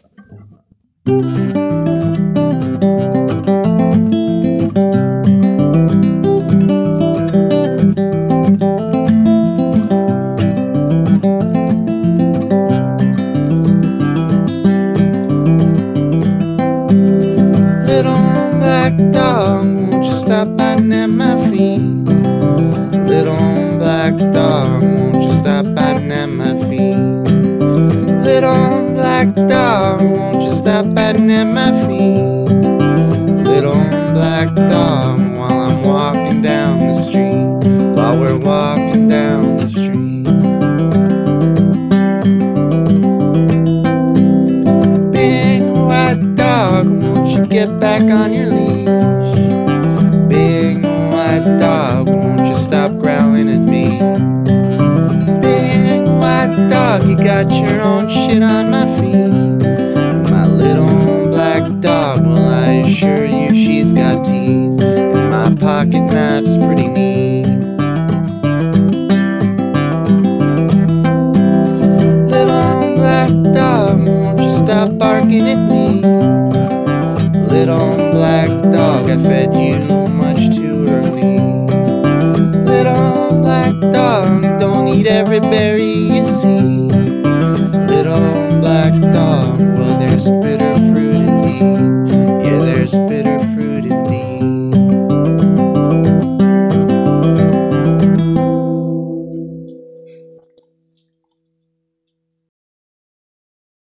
Little black dog, won't you stop biting at my feet? Little black dog, won't you stop biting at my feet? Little black dog, won't you stop biting at my feet? Little black dog, while I'm walking down the street, while we're walking down the street. Big white dog, won't you get back on your lead?